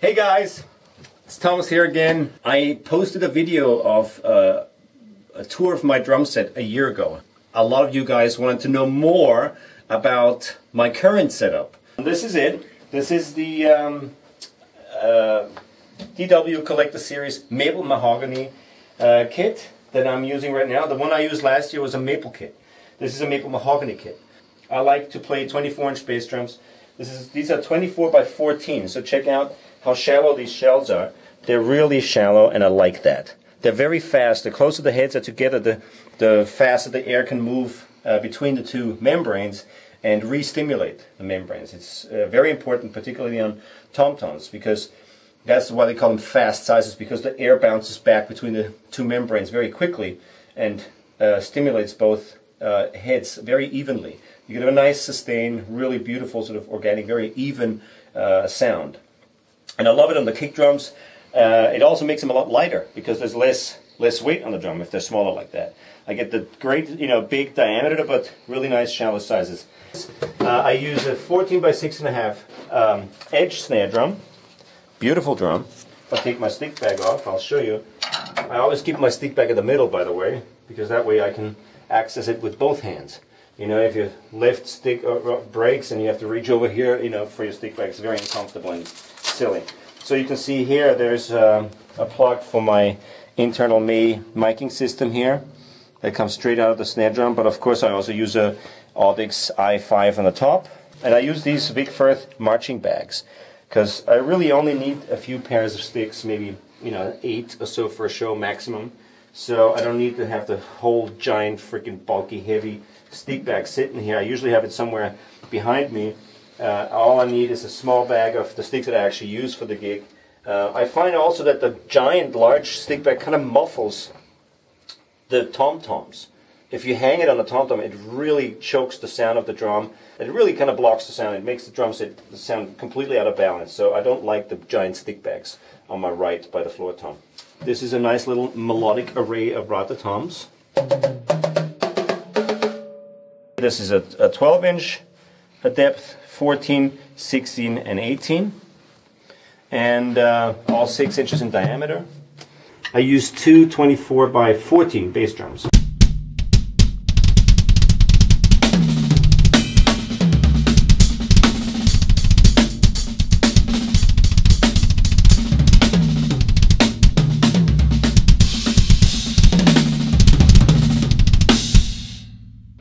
Hey guys, it's Thomas here again. I posted a video of a tour of my drum set a year ago. A lot of you guys wanted to know more about my current setup. This is it. This is the DW Collector Series Maple Mahogany kit that I'm using right now. The one I used last year was a maple kit. This is a maple mahogany kit. I like to play 24-inch bass drums. These are 24 by 14, so check out how shallow these shells are. They're really shallow, and I like that. They're very fast. The closer the heads are together, the faster the air can move between the two membranes and re-stimulate the membranes. It's very important, particularly on tom-toms, because that's why they call them fast sizes, because the air bounces back between the two membranes very quickly and stimulates both heads very evenly. You get a nice, sustained, really beautiful, sort of organic, very even sound. And I love it on the kick drums. It also makes them a lot lighter because there's less weight on the drum if they're smaller like that. I get the great, big diameter, but really nice shallow sizes. I use a 14 by 6.5 edge snare drum. Beautiful drum. I'll take my stick bag off, I'll show you. I always keep my stick bag in the middle, by the way, because that way I can access it with both hands. You know, if your left stick breaks and you have to reach over here, for your stick bag, it's very uncomfortable and silly. So you can see here, there's a plug for my internal May miking system here that comes straight out of the snare drum. But of course, I also use a Audix I5 on the top, and I use these Vic Firth marching bags because I really only need a few pairs of sticks, maybe 8 or so for a show maximum. So I don't need to have the whole giant, freaking bulky, heavy stick bag sitting here. I usually have it somewhere behind me. All I need is a small bag of the sticks that I actually use for the gig. I find also that the giant, large stick bag kind of muffles the tom-toms. If you hang it on a tom-tom, it really chokes the sound of the drum. It really kind of blocks the sound. It makes the drum set sound completely out of balance. So I don't like the giant stick bags on my right by the floor tom. This is a nice little melodic array of Roto toms. This is a 12-inch depth, 14, 16, and 18, and all 6 inches in diameter. I use two 24 by 14 bass drums.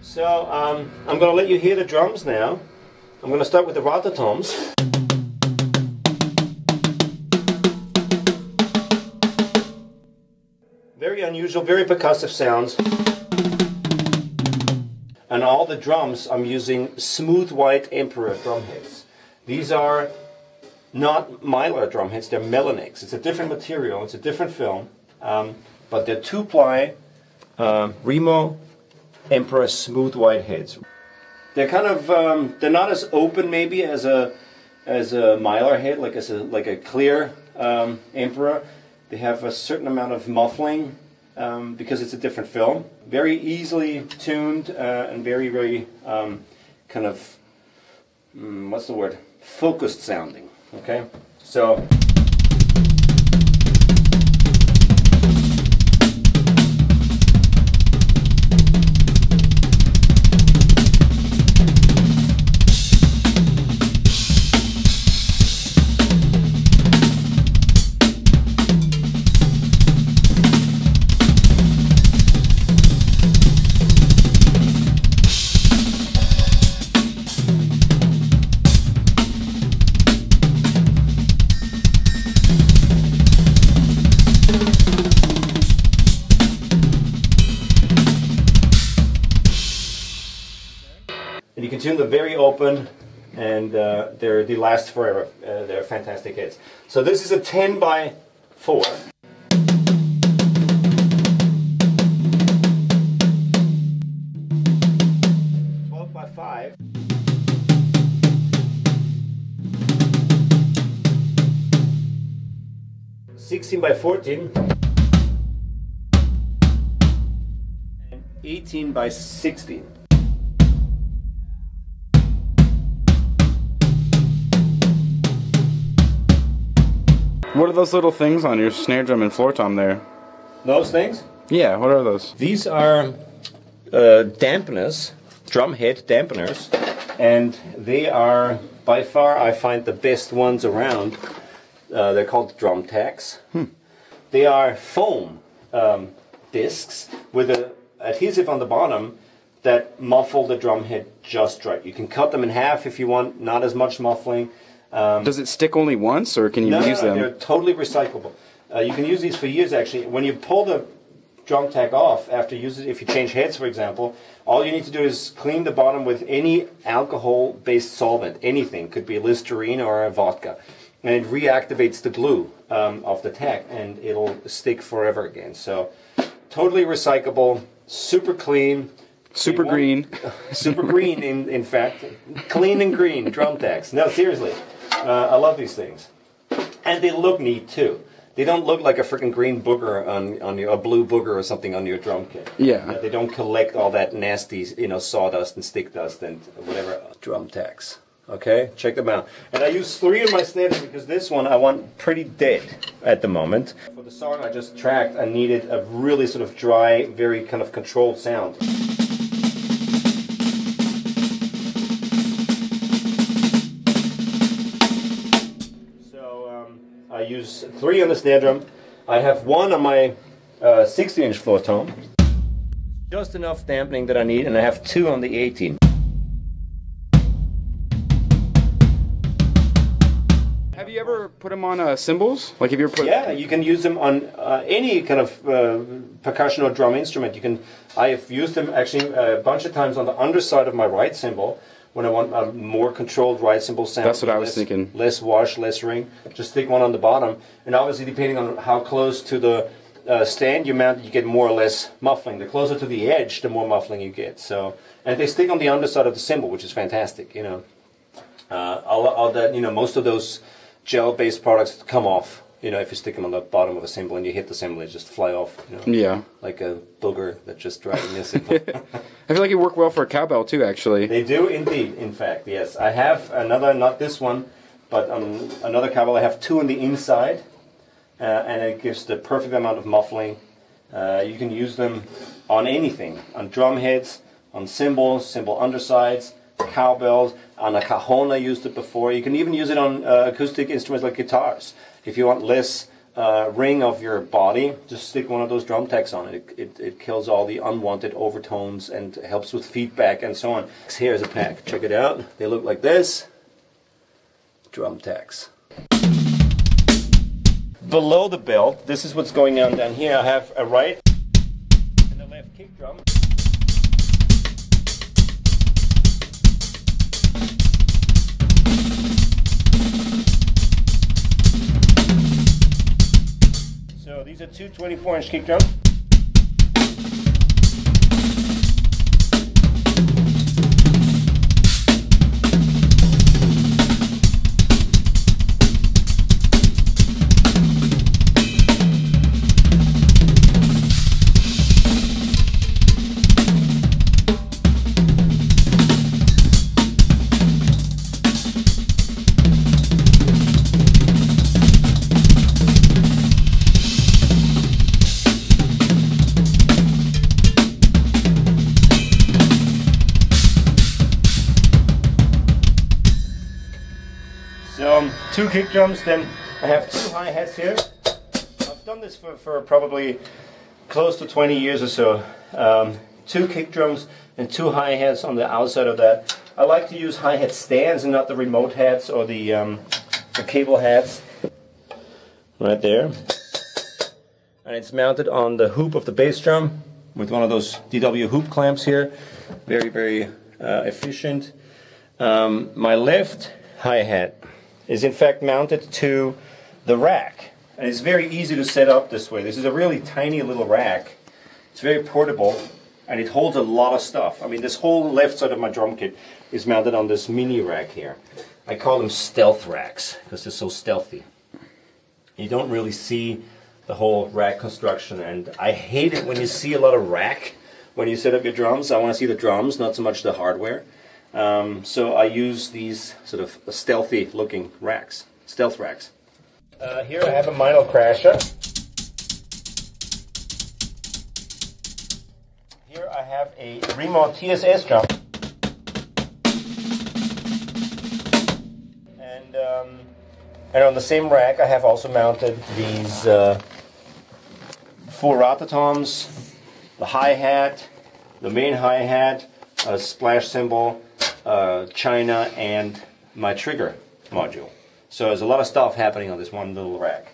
So I'm going to let you hear the drums now. I'm going to start with the Roto toms. Very unusual, very percussive sounds. And all the drums I'm using smooth white Emperor drum heads. These are not mylar drum heads, they're Melanex. It's a different material, it's a different film, but they're 2-ply Remo Emperor smooth white heads. They're kind of they're not as open maybe as a mylar head, like a clear Emperor. They have a certain amount of muffling because it's a different film. Very easily tuned and very kind of what's the word? Focused sounding. Okay, so. And you can tune them very open, and they last forever. They're fantastic hits. So this is a 10 by 4. (12 by 5), 16 by 14, and 18 by 16. What are those little things on your snare drum and floor tom there? Those things? Yeah, what are those? These are dampeners, drum head dampeners, and they are by far I find the best ones around. They're called drum tacks. They are foam discs with an adhesive on the bottom that muffle the drum head just right. You can cut them in half if you want, not as much muffling. Does it stick only once, or can you use them? No, they're totally recyclable. You can use these for years, actually. When you pull the drum tack off after using it, if you change heads, for example, all you need to do is clean the bottom with any alcohol-based solvent, anything. Could be Listerine or a vodka. And it reactivates the glue of the tack, and it'll stick forever again. So, totally recyclable, super clean. Super green. Super green, in fact. Clean and green drum tacks. No, seriously. I love these things. And they look neat, too. They don't look like a freaking green booger on a blue booger or something on your drum kit. Yeah. They don't collect all that nasty, you know, sawdust and stick dust and whatever. Drum tacks. Okay, check them out. And I use three of my snares because this one I want pretty dead at the moment. For the song I just tracked, I needed a really sort of dry, very kind of controlled sound. I use three on the snare drum. I have one on my 16-inch floor tom. Just enough dampening that I need, and I have two on the 18. Have you ever put them on cymbals? Like, have you ever put? Yeah, you can use them on any kind of percussion or drum instrument. You can. I have used them actually a bunch of times on the underside of my right cymbal. When I want a more controlled right cymbal sound. That's what I was thinking. Less wash, less ring. Just stick one on the bottom. And obviously, depending on how close to the stand you mount, you get more or less muffling. The closer to the edge, the more muffling you get. So, and they stick on the underside of the cymbal, which is fantastic. You know, all that. You know, most of those gel-based products come off. You know, if you stick them on the bottom of a cymbal and you hit the cymbal, they just fly off. You know, yeah. Like a booger that's just dragging the cymbal. I feel like it worked well for a cowbell too, actually. They do indeed, in fact, yes. I have another, not this one, but another cowbell. I have two on the inside, and it gives the perfect amount of muffling. You can use them on anything, on drum heads, on cymbals, cymbal undersides, cowbells, on a cajon I used it before. You can even use it on acoustic instruments like guitars. If you want less ring of your body, just stick one of those drum tacks on it. It kills all the unwanted overtones and helps with feedback and so on. Here's a pack. Check it out. They look like this. Drum tacks. Below the belt, this is what's going on down here. I have a right and a left kick drum. So these are two 24-inch kick drums. Two kick drums, then I have two hi-hats here. I've done this for probably close to 20 years or so. Two kick drums and two hi-hats on the outside of that. I like to use hi-hat stands and not the remote hats or the cable hats. Right there. And it's mounted on the hoop of the bass drum with one of those DW hoop clamps here. Very, very efficient. My left hi-hat is in fact mounted to the rack. And it's very easy to set up this way. This is a really tiny little rack. It's very portable, and it holds a lot of stuff. I mean, this whole left side of my drum kit is mounted on this mini rack here. I call them stealth racks, because they're so stealthy. You don't really see the whole rack construction, and I hate it when you see a lot of rack when you set up your drums. I want to see the drums, not so much the hardware. So I use these sort of stealthy looking racks, stealth racks. Here I have a Mino Crasher. Here I have a Remo TSS drum. And on the same rack I have also mounted these four Roto toms, the hi-hat, the main hi-hat, a splash cymbal, china, and my trigger module. So there's a lot of stuff happening on this one little rack.